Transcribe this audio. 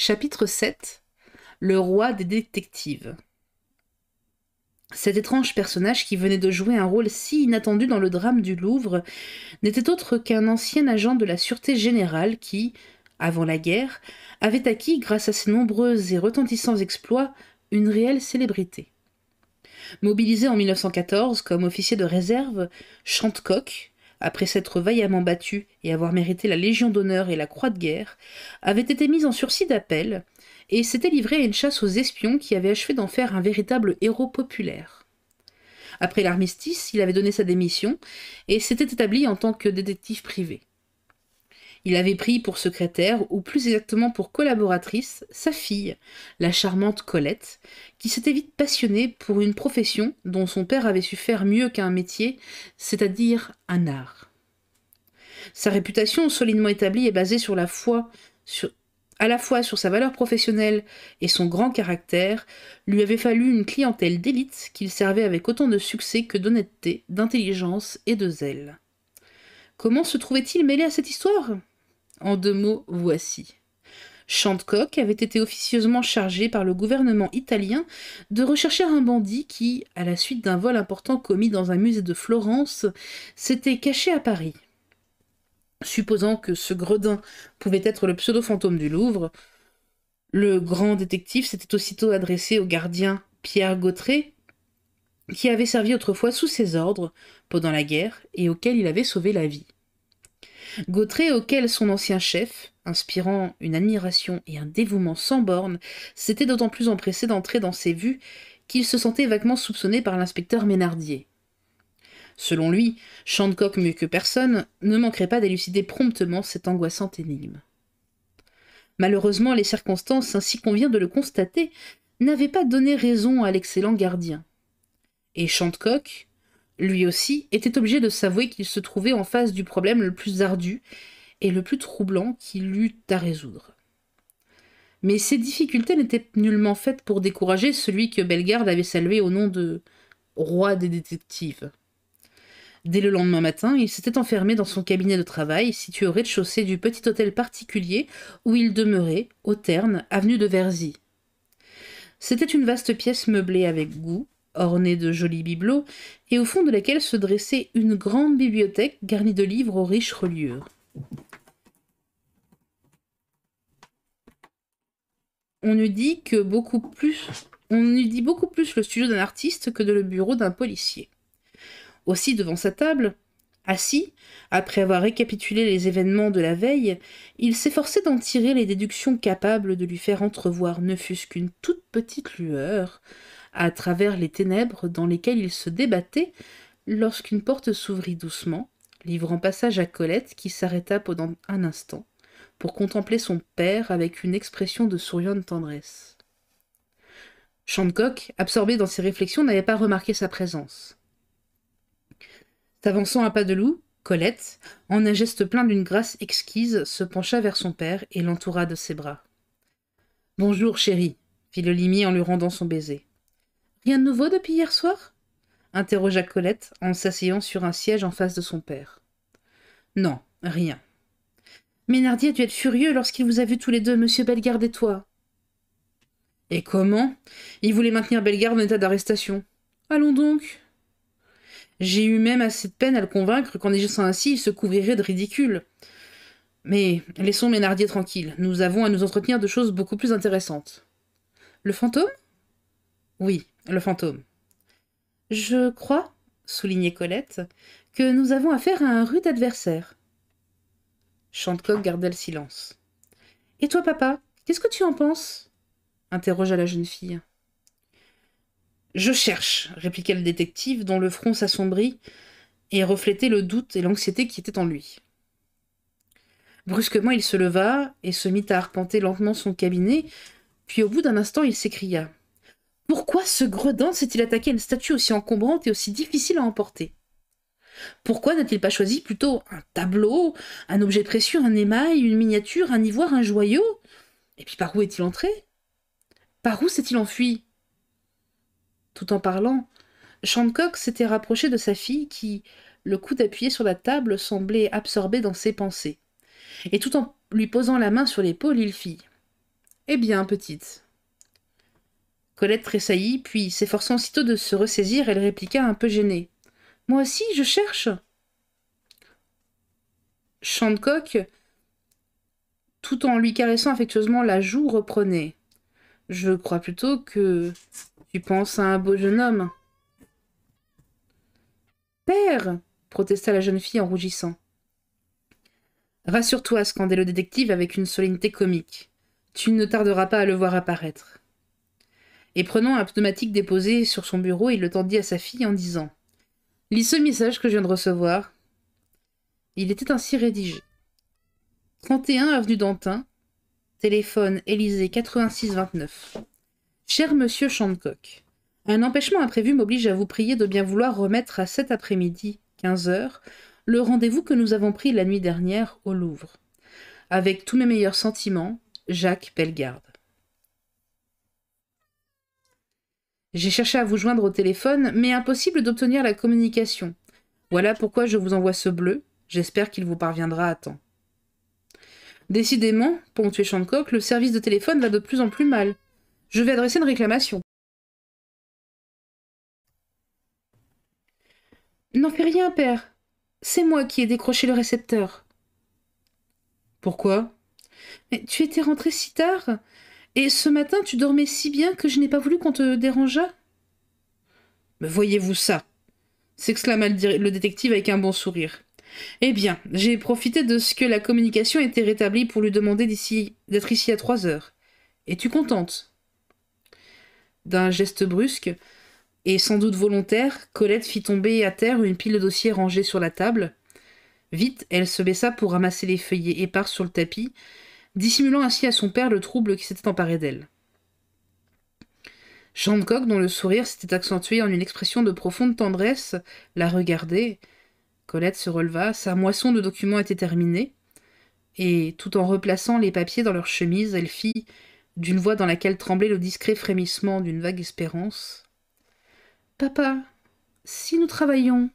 Chapitre 7. Le roi des détectives. Cet étrange personnage qui venait de jouer un rôle si inattendu dans le drame du Louvre n'était autre qu'un ancien agent de la Sûreté Générale qui, avant la guerre, avait acquis, grâce à ses nombreux et retentissants exploits, une réelle célébrité. Mobilisé en 1914 comme officier de réserve, Chantecoq, après s'être vaillamment battu et avoir mérité la Légion d'honneur et la Croix de Guerre, avait été mis en sursis d'appel et s'était livré à une chasse aux espions qui avait achevé d'en faire un véritable héros populaire. Après l'armistice, il avait donné sa démission et s'était établi en tant que détective privé. Il avait pris pour secrétaire, ou plus exactement pour collaboratrice, sa fille, la charmante Colette, qui s'était vite passionnée pour une profession dont son père avait su faire mieux qu'un métier, c'est-à-dire un art. Sa réputation solidement établie est basée sur à la fois sur sa valeur professionnelle et son grand caractère, lui avait fallu une clientèle d'élite qu'il servait avec autant de succès que d'honnêteté, d'intelligence et de zèle. Comment se trouvait-il mêlé à cette histoire ? En deux mots, voici. Chantecoq avait été officieusement chargé par le gouvernement italien de rechercher un bandit qui, à la suite d'un vol important commis dans un musée de Florence, s'était caché à Paris. Supposant que ce gredin pouvait être le pseudo-fantôme du Louvre, le grand détective s'était aussitôt adressé au gardien Pierre Gautrais, qui avait servi autrefois sous ses ordres pendant la guerre et auquel il avait sauvé la vie. Gautrais, auquel son ancien chef, inspirant une admiration et un dévouement sans bornes, s'était d'autant plus empressé d'entrer dans ses vues qu'il se sentait vaguement soupçonné par l'inspecteur Ménardier. Selon lui, Chantecoq, mieux que personne, ne manquerait pas d'élucider promptement cette angoissante énigme. Malheureusement, les circonstances, ainsi qu'on vient de le constater, n'avaient pas donné raison à l'excellent gardien. Et Chantecoq, lui aussi, était obligé de s'avouer qu'il se trouvait en face du problème le plus ardu et le plus troublant qu'il eût à résoudre. Mais ces difficultés n'étaient nullement faites pour décourager celui que Bellegarde avait salué au nom de « roi des détectives ». Dès le lendemain matin, il s'était enfermé dans son cabinet de travail, situé au rez-de-chaussée du petit hôtel particulier où il demeurait, au Ternes, avenue de Verzy. C'était une vaste pièce meublée avec goût, ornée de jolis bibelots, et au fond de laquelle se dressait une grande bibliothèque garnie de livres aux riches reliures. On eût dit beaucoup plus le studio d'un artiste que de le bureau d'un policier. Aussi devant sa table, assis, après avoir récapitulé les événements de la veille, il s'efforçait d'en tirer les déductions capables de lui faire entrevoir ne fût-ce qu'une toute petite lueur, à travers les ténèbres dans lesquelles il se débattait, lorsqu'une porte s'ouvrit doucement, livrant passage à Colette qui s'arrêta pendant un instant, pour contempler son père avec une expression de souriante tendresse. Chantecoq, absorbé dans ses réflexions, n'avait pas remarqué sa présence. S'avançant à pas de loup, Colette, en un geste plein d'une grâce exquise, se pencha vers son père et l'entoura de ses bras. « Bonjour, chérie, » fit le limier en lui rendant son baiser. « Rien de nouveau depuis hier soir ?» interrogea Colette en s'asseyant sur un siège en face de son père. « Non, rien. »« Ménardier a dû être furieux lorsqu'il vous a vu tous les deux, monsieur Bellegarde et toi. »« Et comment ? Il voulait maintenir Bellegarde en état d'arrestation. »« Allons donc !» J'ai eu même assez de peine à le convaincre qu'en agissant ainsi, il se couvrirait de ridicule. Mais laissons Ménardier tranquille, nous avons à nous entretenir de choses beaucoup plus intéressantes. »« Le fantôme ? » ?»« Oui. » Le fantôme. « Je crois, » soulignait Colette, « que nous avons affaire à un rude adversaire. » Chantecoq garda le silence. « Et toi, papa, qu'est-ce que tu en penses ?» interrogea la jeune fille. « Je cherche, » répliqua le détective, dont le front s'assombrit et reflétait le doute et l'anxiété qui étaient en lui. Brusquement, il se leva et se mit à arpenter lentement son cabinet, puis au bout d'un instant, il s'écria. « Pourquoi ce gredin s'est-il attaqué à une statue aussi encombrante et aussi difficile à emporter? Pourquoi n'a-t-il pas choisi plutôt un tableau, un objet précieux, un émail, une miniature, un ivoire, un joyau? Et puis par où est-il entré? Par où s'est-il enfui ?» Tout en parlant, Chantecoq s'était rapproché de sa fille qui, le coude appuyé sur la table, semblait absorbée dans ses pensées. Et tout en lui posant la main sur l'épaule, il fit « Eh bien, petite. Colette tressaillit, puis, s'efforçant aussitôt de se ressaisir, elle répliqua un peu gênée. « Moi aussi, je cherche !» Chantecoq, tout en lui caressant affectueusement la joue, reprenait. « Je crois plutôt que tu penses à un beau jeune homme. »« Père !» protesta la jeune fille en rougissant. « Rassure-toi, scandait le détective avec une solennité comique. Tu ne tarderas pas à le voir apparaître. » Et prenant un pneumatique déposé sur son bureau, il le tendit à sa fille en disant « Lis ce message que je viens de recevoir. » Il était ainsi rédigé. 31 avenue Dantin, téléphone Élysée 86 29. Cher monsieur Chantecoq, un empêchement imprévu m'oblige à vous prier de bien vouloir remettre à cet après-midi, 15 h, le rendez-vous que nous avons pris la nuit dernière au Louvre. Avec tous mes meilleurs sentiments, Jacques Bellegarde. J'ai cherché à vous joindre au téléphone, mais impossible d'obtenir la communication. Voilà pourquoi je vous envoie ce bleu. J'espère qu'il vous parviendra à temps. Décidément, ponctuait Chantecoq, le service de téléphone va de plus en plus mal. Je vais adresser une réclamation. N'en fais rien, père. C'est moi qui ai décroché le récepteur. Pourquoi ? Mais tu étais rentré si tard, et ce matin tu dormais si bien que je n'ai pas voulu qu'on te dérangeât. Mais voyez-vous ça, s'exclama le détective avec un bon sourire. Eh bien, j'ai profité de ce que la communication était rétablie pour lui demander d'être ici à 3 h. Es-tu contente? D'un geste brusque, et sans doute volontaire, Colette fit tomber à terre une pile de dossiers rangés sur la table. Vite, elle se baissa pour ramasser les feuillets épars sur le tapis, dissimulant ainsi à son père le trouble qui s'était emparé d'elle. Chantecoq, dont le sourire s'était accentué en une expression de profonde tendresse, la regardait. Colette se releva, sa moisson de documents était terminée, et, tout en replaçant les papiers dans leur chemise, elle fit, d'une voix dans laquelle tremblait le discret frémissement d'une vague espérance, « Papa, si nous travaillons,